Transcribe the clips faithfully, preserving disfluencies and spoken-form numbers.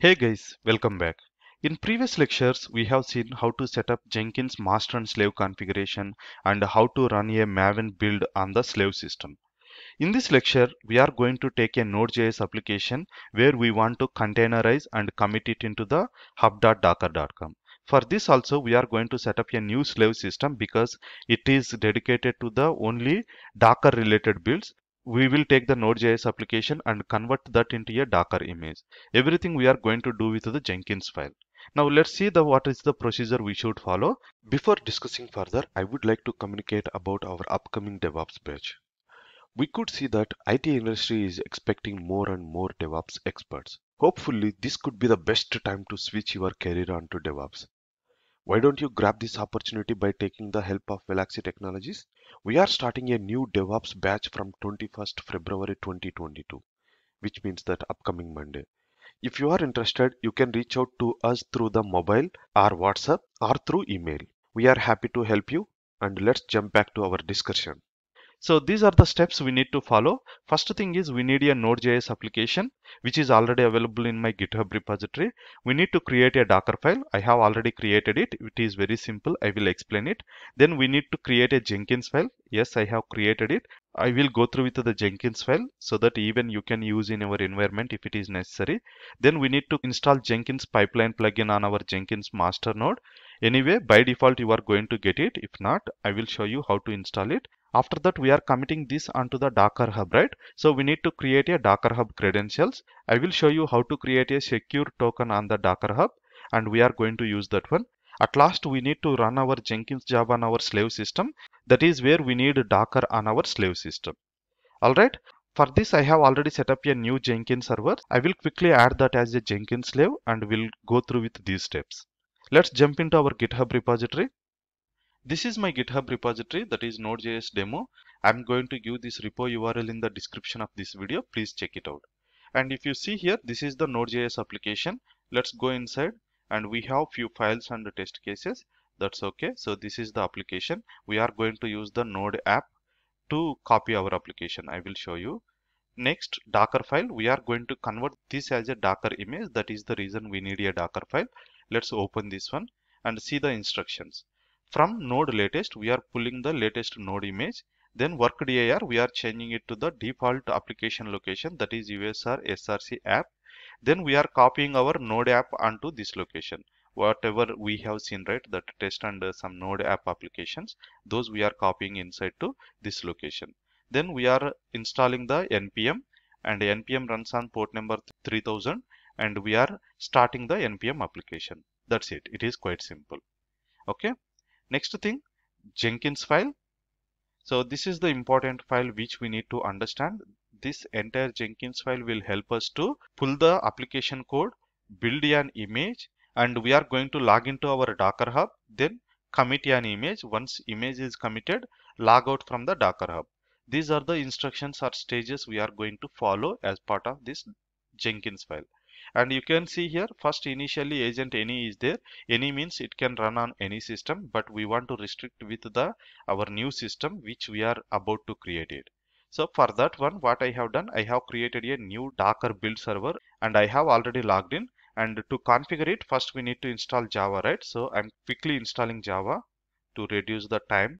Hey guys, welcome back. In previous lectures, we have seen how to set up Jenkins master and slave configuration and how to run a Maven build on the slave system. In this lecture, we are going to take a Node.js application where we want to containerize and commit it into the hub dot docker dot com. For this also, we are going to set up a new slave system because it is dedicated to the only Docker related builds. We will take the Node.js application and convert that into a Docker image. Everything we are going to do with the Jenkins file. Now let's see the what is the procedure we should follow. Before discussing further, I would like to communicate about our upcoming DevOps batch. We could see that I T industry is expecting more and more DevOps experts. Hopefully, this could be the best time to switch your career onto DevOps. Why don't you grab this opportunity by taking the help of Valaxy Technologies? We are starting a new DevOps batch from twenty-first February twenty twenty-two, which means that upcoming Monday. If you are interested, you can reach out to us through the mobile or WhatsApp or through email. We are happy to help you, and let's jump back to our discussion. So these are the steps we need to follow. First thing is we need a Node.js application which is already available in my GitHub repository. We need to create a Docker file. I have already created it. It is very simple. I will explain it. Then we need to create a Jenkins file. Yes, I have created it. I will go through with the Jenkins file so that even you can use in our environment if it is necessary. Then we need to install Jenkins pipeline plugin on our Jenkins master node. Anyway, by default you are going to get it. If not, I will show you how to install it. After that, we are committing this onto the Docker Hub, right? So we need to create a Docker Hub credentials. I will show you how to create a secure token on the Docker Hub, and we are going to use that one. At last, we need to run our Jenkins job on our slave system. That is where we need Docker on our slave system. All right. For this, I have already set up a new Jenkins server. I will quickly add that as a Jenkins slave, and we'll go through with these steps. Let's jump into our GitHub repository. This is my GitHub repository, that is Node.js demo. I'm going to give this repo U R L in the description of this video. Please check it out. And if you see here, this is the Node.js application. Let's go inside, and we have few files and test cases. That's okay. So this is the application. We are going to use the Node app to copy our application. I will show you. Next, Docker file. We are going to convert this as a Docker image. That is the reason we need a Docker file. Let's open this one and see the instructions. From node latest, we are pulling the latest node image. Then work dir, we are changing it to the default application location, that is U S R S R C app. Then we are copying our node app onto this location. Whatever we have seen, right, that test and some node app applications, those we are copying inside to this location. Then we are installing the N P M, and N P M runs on port number three thousand, and we are starting the N P M application. That's it. It is quite simple. Okay. Next thing, Jenkins file. So this is the important file which we need to understand. This entire Jenkins file will help us to pull the application code, build an image, and we are going to log into our Docker Hub, then commit an image. Once image is committed, log out from the Docker Hub. These are the instructions or stages we are going to follow as part of this Jenkins file. And you can see here, first initially agent any is there. Any means it can run on any system, but we want to restrict with the our new system which we are about to create it. So for that one, what I have done, I have created a new Docker build server, and I have already logged in. And to configure it, first we need to install Java, right? So I'm quickly installing Java to reduce the time.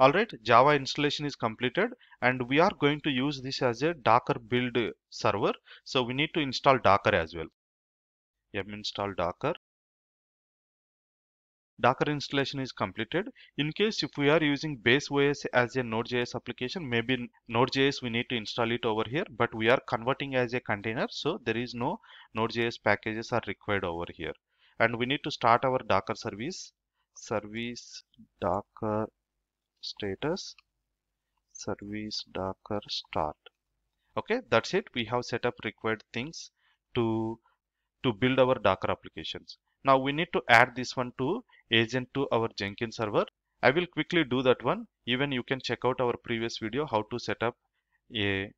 Alright, Java installation is completed, and we are going to use this as a Docker build server. So we need to install Docker as well. Yum install Docker. Docker installation is completed. In case if we are using base O S as a Node.js application, maybe Node.js we need to install it over here, but we are converting as a container. So there is no Node.js packages are required over here. And we need to start our Docker service. Service Docker status service Docker start. Okay, that's it. We have set up required things to to build our Docker applications. Now we need to add this one to agent to our Jenkins server. I will quickly do that one. Even you can check out our previous video how to set up a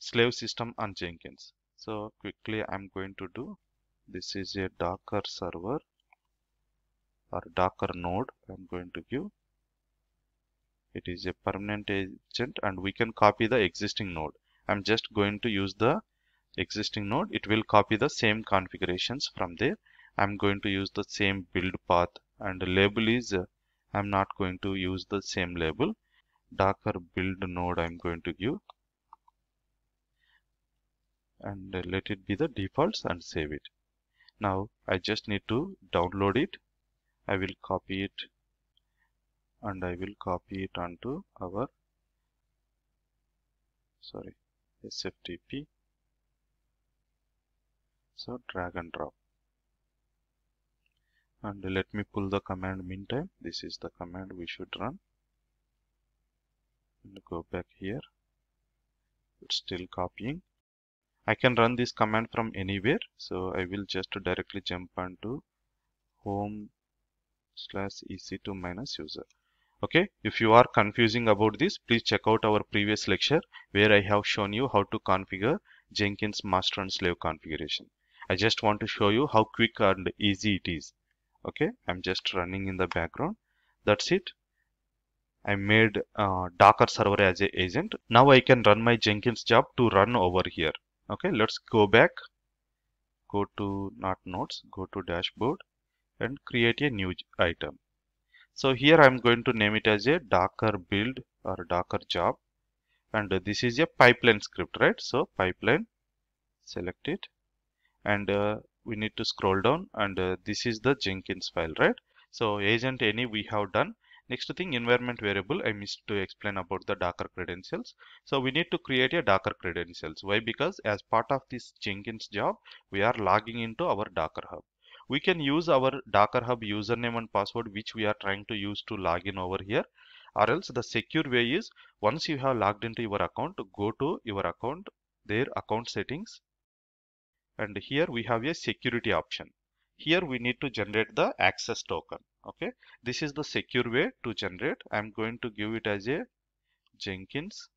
slave system on Jenkins. So quickly I'm going to do. This is a Docker server or Docker node. I'm going to give. It is a permanent agent, and we can copy the existing node. I'm just going to use the existing node. It will copy the same configurations from there. I'm going to use the same build path, and the label is uh, I'm not going to use the same label. Docker build node I'm going to give, and uh, let it be the defaults and save it. Now I just need to download it. I will copy it and I will copy it onto our sorry S F T P. So drag and drop, and let me pull the command meantime. This is the command we should run, and go back here. It's still copying. I can run this command from anywhere, so I will just directly jump onto home slash E C two minus user. Okay, if you are confusing about this, please check out our previous lecture where I have shown you how to configure Jenkins master and slave configuration. I just want to show you how quick and easy it is. Okay, I'm just running in the background. That's it. I made uh, Docker server as an agent. Now I can run my Jenkins job to run over here. Okay, let's go back. Go to not nodes, go to dashboard and create a new item. So here I'm going to name it as a Docker build or Docker job. And this is a pipeline script, right? So pipeline, select it. And uh, we need to scroll down, and uh, this is the Jenkins file, right? So agent any we have done. Next thing, environment variable. I missed to explain about the Docker credentials. So we need to create a Docker credentials. Why? Because as part of this Jenkins job, we are logging into our Docker Hub. We can use our Docker Hub username and password, which we are trying to use to log in over here. Or else the secure way is, once you have logged into your account, go to your account, their account settings. And here we have a security option. Here we need to generate the access token. Okay, this is the secure way to generate. I'm going to give it as a Jenkins,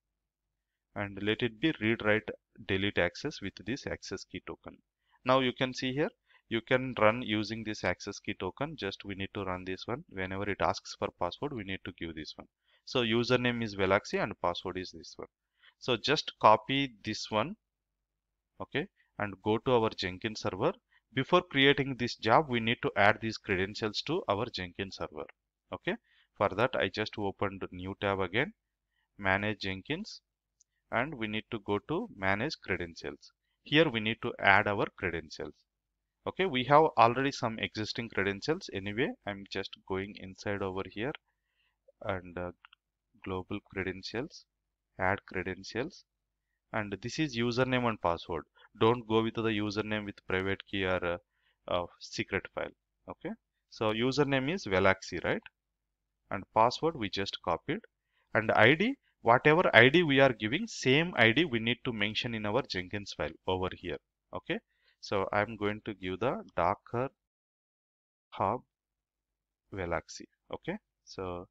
and let it be read write delete access with this access key token. Now you can see here, you can run using this access key token. Just we need to run this one. Whenever it asks for password, we need to give this one. So username is Valaxy and password is this one. So just copy this one. Okay, and go to our Jenkins server. Before creating this job, we need to add these credentials to our Jenkins server. Okay, for that I just opened new tab again, manage Jenkins, and we need to go to manage credentials. Here we need to add our credentials. Okay, we have already some existing credentials anyway. I'm just going inside over here and uh, global credentials, add credentials, and this is username and password. Don't go with the username with private key or uh, uh, secret file. Okay, so username is Valaxy, right? And password we just copied. And I D, whatever I D we are giving, same I D we need to mention in our Jenkins file over here. Okay, so I'm going to give the Docker Hub Valaxy. Okay, so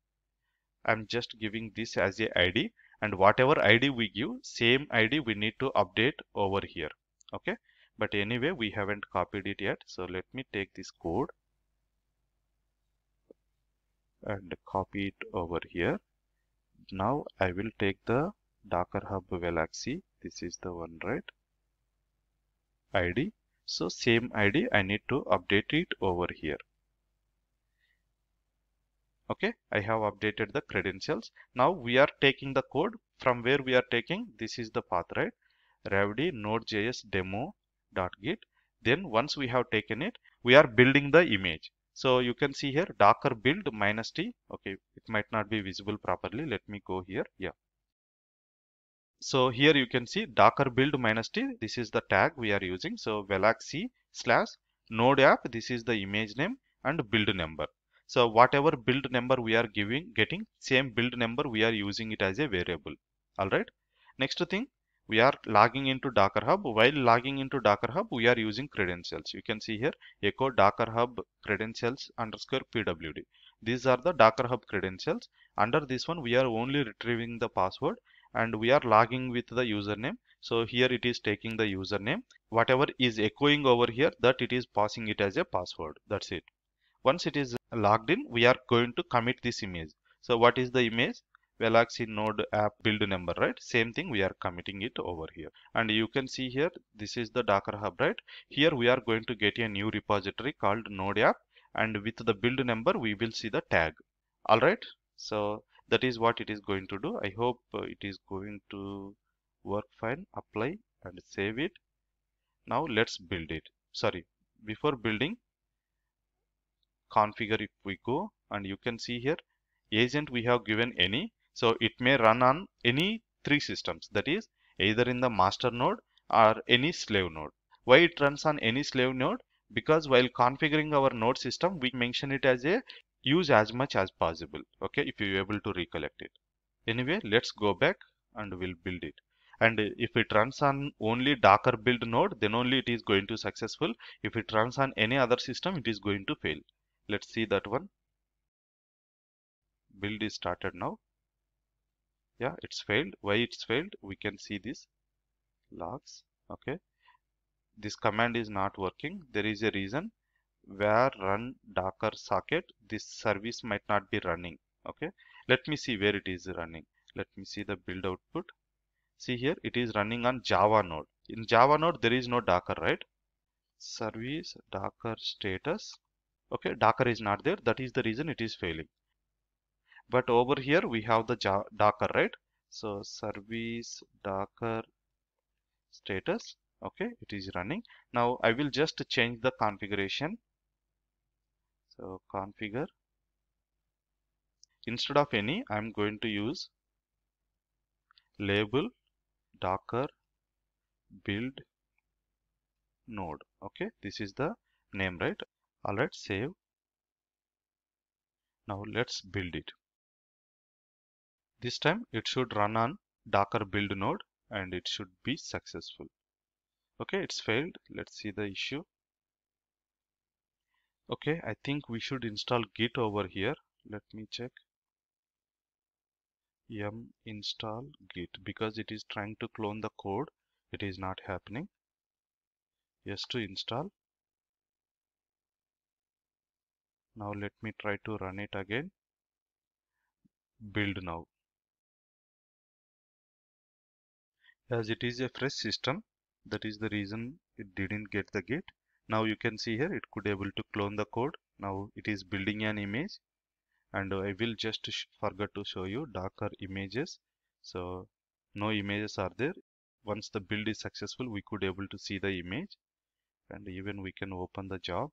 I'm just giving this as a I D, and whatever I D we give, same I D we need to update over here. Okay, but anyway we haven't copied it yet, so let me take this code and copy it over here. Now I will take the Docker Hub Valaxy, this is the one, right? I D, so same I D I need to update it over here. Okay, I have updated the credentials. Now we are taking the code from where we are taking. This is the path, right? Ravdy node.js demo.git. Then once we have taken it, we are building the image. So you can see here Docker build minus T. Okay, it might not be visible properly. Let me go here. Yeah. So here you can see Docker build minus T. This is the tag we are using. So Valaxy slash node app. This is the image name and build number. So whatever build number we are giving, getting, same build number we are using it as a variable. All right. Next thing, we are logging into Docker Hub. While logging into Docker Hub, we are using credentials. You can see here echo Docker Hub credentials underscore P W D. These are the Docker Hub credentials. Under this one, we are only retrieving the password, and we are logging with the username. So here it is taking the username. Whatever is echoing over here, that it is passing it as a password. That's it. Once it is logged in, we are going to commit this image. So what is the image? Valaxy node app build number, right? Same thing we are committing it over here. And you can see here, this is the Docker Hub, right? Here we are going to get a new repository called node app, and with the build number we will see the tag. All right, so that is what it is going to do. I hope it is going to work fine. Apply and save it. Now let's build it. Sorry, before building, configure if we go, and you can see here agent we have given any, so it may run on any three systems, that is either in the master node or any slave node. Why it runs on any slave node? Because while configuring our node system we mention it as a use as much as possible. Okay, if you are able to recollect it. Anyway, let's go back and we'll build it. And if it runs on only Docker build node, then only it is going to successful. If it runs on any other system, it is going to fail. Let's see that one. Build is started now. Yeah, it's failed. Why it's failed? We can see this logs. Okay, this command is not working. There is a reason. Where run Docker socket, this service might not be running. Okay, let me see where it is running. Let me see the build output. See here, it is running on Java node. In Java node there is no Docker, right? Service Docker status. Okay, Docker is not there. That is the reason it is failing. But over here we have the Docker, right? So service Docker status. Okay, it is running. Now I will just change the configuration. So configure. Instead of any, I am going to use label Docker build node. Okay, this is the name, right? All right, save. Now let's build it. This time it should run on Docker build node and it should be successful. Okay, it's failed. Let's see the issue. Okay, I think we should install Git over here. Let me check. Yum install Git, because it is trying to clone the code. It is not happening. Yes to install. Now let me try to run it again. Build now. As it is a fresh system, that is the reason it didn't get the Git. Now you can see here it could able to clone the code. Now it is building an image. And I will just forget to show you Docker images. So no images are there. Once the build is successful, we could able to see the image, and even we can open the job.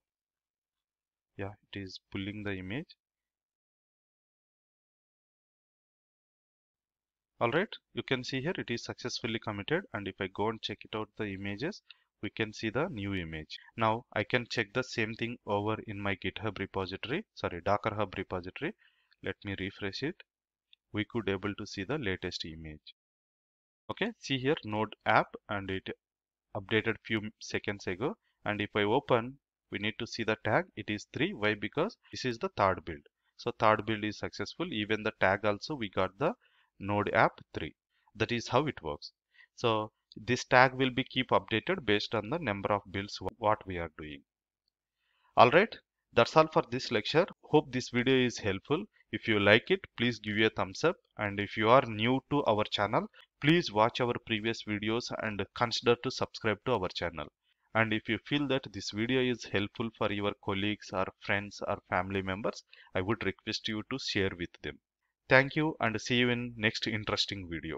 Yeah, it is pulling the image. All right, you can see here it is successfully committed. And if I go and check it out the images, we can see the new image. Now I can check the same thing over in my GitHub repository, sorry, Docker Hub repository. Let me refresh it. We could able to see the latest image. Okay, see here node app, and it updated few seconds ago. And if I open, we need to see the tag. It is three. Why? Because this is the third build. So third build is successful. Even the tag also we got the node app three. That is how it works. So this tag will be keep updated based on the number of builds what we are doing. All right, that's all for this lecture. Hope this video is helpful. If you like it, please give a thumbs up. And if you are new to our channel, please watch our previous videos and consider to subscribe to our channel. And if you feel that this video is helpful for your colleagues or friends or family members, I would request you to share with them. Thank you, and see you in next interesting video.